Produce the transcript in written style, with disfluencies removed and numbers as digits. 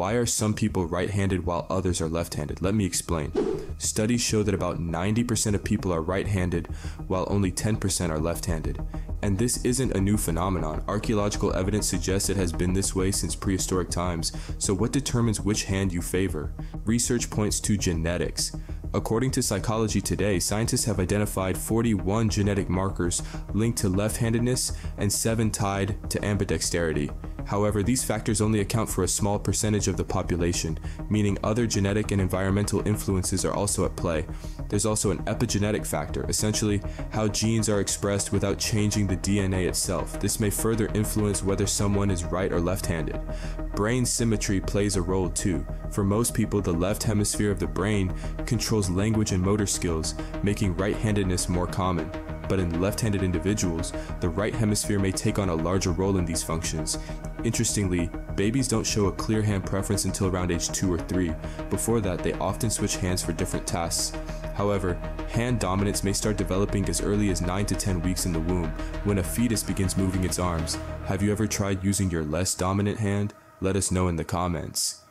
Why are some people right-handed while others are left-handed? Let me explain. Studies show that about 90% of people are right-handed while only 10% are left-handed. And this isn't a new phenomenon. Archaeological evidence suggests it has been this way since prehistoric times. So what determines which hand you favor? Research points to genetics. According to Psychology Today, scientists have identified 41 genetic markers linked to left-handedness and 7 tied to ambidexterity. However, these factors only account for a small percentage of the population, meaning other genetic and environmental influences are also at play. There's also an epigenetic factor, essentially how genes are expressed without changing the DNA itself. This may further influence whether someone is right or left-handed. Brain symmetry plays a role too. For most people, the left hemisphere of the brain controls language and motor skills, making right-handedness more common. But in left-handed individuals, the right hemisphere may take on a larger role in these functions. Interestingly, babies don't show a clear hand preference until around age 2 or 3. Before that, they often switch hands for different tasks. However, hand dominance may start developing as early as 9 to 10 weeks in the womb, when a fetus begins moving its arms. Have you ever tried using your less dominant hand? Let us know in the comments.